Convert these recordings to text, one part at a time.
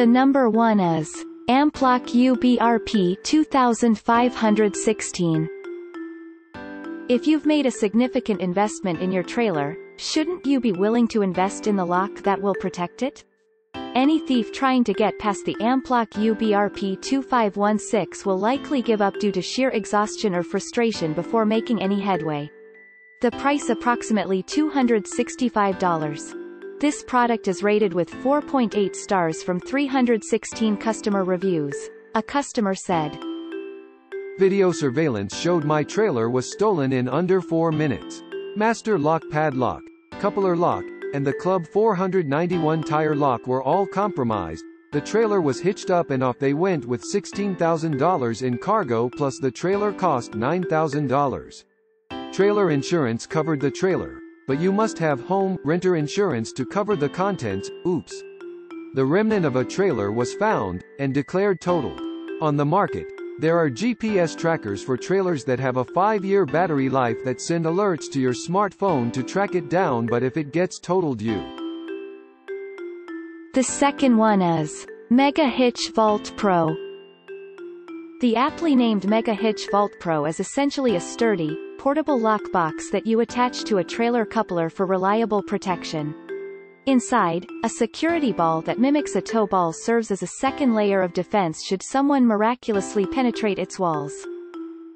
The number one is Amplock UBRP 2516. If you've made a significant investment in your trailer, shouldn't you be willing to invest in the lock that will protect it? Any thief trying to get past the Amplock UBRP 2516 will likely give up due to sheer exhaustion or frustration before making any headway. The price approximately $265. This product is rated with 4.8 stars from 316 customer reviews. A customer said, "Video surveillance showed my trailer was stolen in under 4 minutes. Master lock padlock, coupler lock, and the Club 491 tire lock were all compromised. The trailer was hitched up and off they went with $16,000 in cargo plus the trailer cost $9,000. Trailer insurance covered the trailer, but you must have home renter insurance to cover the contents. Oops." The remnant of a trailer was found and declared totaled. On the market, there are GPS trackers for trailers that have a 5-year battery life that send alerts to your smartphone to track it down, but if it gets totaled, you. The second one is Mega Hitch Vault Pro. The aptly named Mega Hitch Vault Pro is essentially a sturdy, portable lockbox that you attach to a trailer coupler for reliable protection. Inside, a security ball that mimics a tow ball serves as a second layer of defense should someone miraculously penetrate its walls.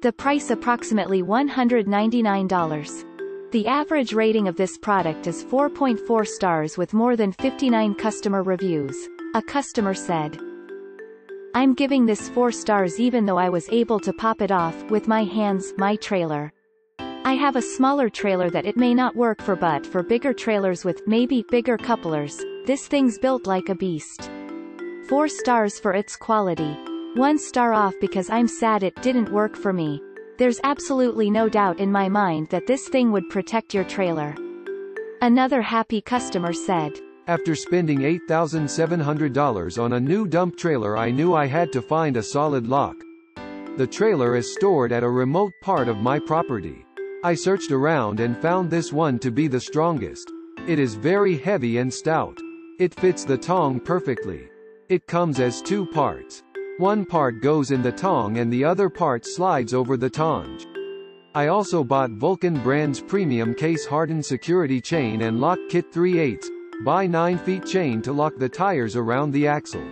The price approximately $199. The average rating of this product is 4.4 stars with more than 59 customer reviews. A customer said, "I'm giving this 4 stars even though I was able to pop it off with my hands, my trailer. I have a smaller trailer that it may not work for, but for bigger trailers with, maybe, bigger couplers, this thing's built like a beast." 4 stars for its quality. 1 star off because I'm sad it didn't work for me. There's absolutely no doubt in my mind that this thing would protect your trailer." Another happy customer said, "After spending $8,700 on a new dump trailer, I knew I had to find a solid lock. The trailer is stored at a remote part of my property. I searched around and found this one to be the strongest. It is very heavy and stout. It fits the tong perfectly. It comes as 2 parts. One part goes in the tong and the other part slides over the tonge. I also bought Vulcan Brand's premium case hardened security chain and lock kit 3/8 by 9 feet chain to lock the tires around the axle.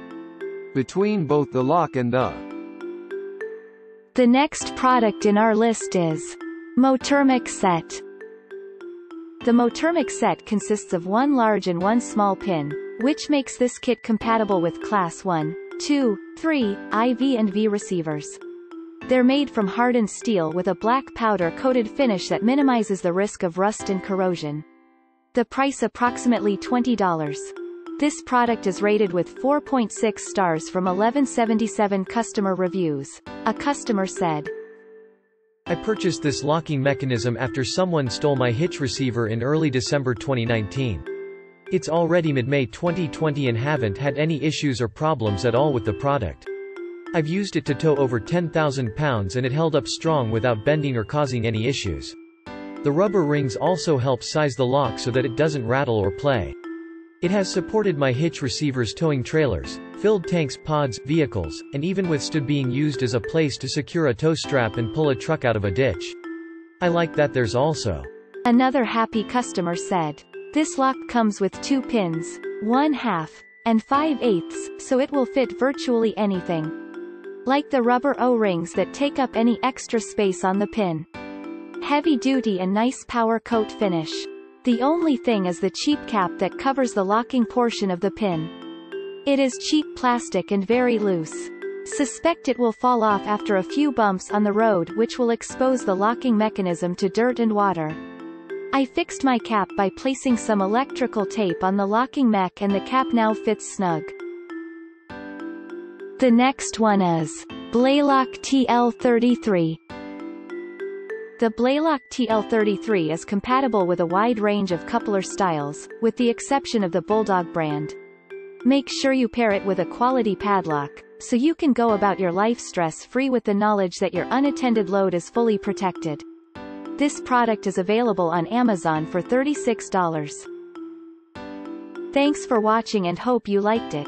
Between both the lock and the..." The next product in our list is Motormic set. The Motormic set consists of 1 large and 1 small pin, which makes this kit compatible with class 1, 2, 3, IV and V receivers. They're made from hardened steel with a black powder-coated finish that minimizes the risk of rust and corrosion. The price approximately $20. This product is rated with 4.6 stars from 1177 customer reviews. A customer said, "I purchased this locking mechanism after someone stole my hitch receiver in early December 2019. It's already mid-May 2020 and haven't had any issues or problems at all with the product. I've used it to tow over 10,000 pounds and it held up strong without bending or causing any issues. The rubber rings also help size the lock so that it doesn't rattle or play. It has supported my hitch receivers towing trailers, filled tanks, pods, vehicles, and even withstood being used as a place to secure a tow strap and pull a truck out of a ditch. I like that there's also..." Another happy customer said, "This lock comes with 2 pins, 1/2, and 5/8, so it will fit virtually anything. Like the rubber O-rings that take up any extra space on the pin. Heavy duty and nice powder coat finish. The only thing is the cheap cap that covers the locking portion of the pin. It is cheap plastic and very loose. Suspect it will fall off after a few bumps on the road, which will expose the locking mechanism to dirt and water. I fixed my cap by placing some electrical tape on the locking mech and the cap now fits snug." The next one is Blaylock TL33. The Blaylock TL33 is compatible with a wide range of coupler styles, with the exception of the Bulldog brand. Make sure you pair it with a quality padlock, so you can go about your life stress-free with the knowledge that your unattended load is fully protected. This product is available on Amazon for $36. Thanks for watching and hope you liked it.